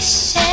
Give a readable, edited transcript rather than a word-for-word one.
Wish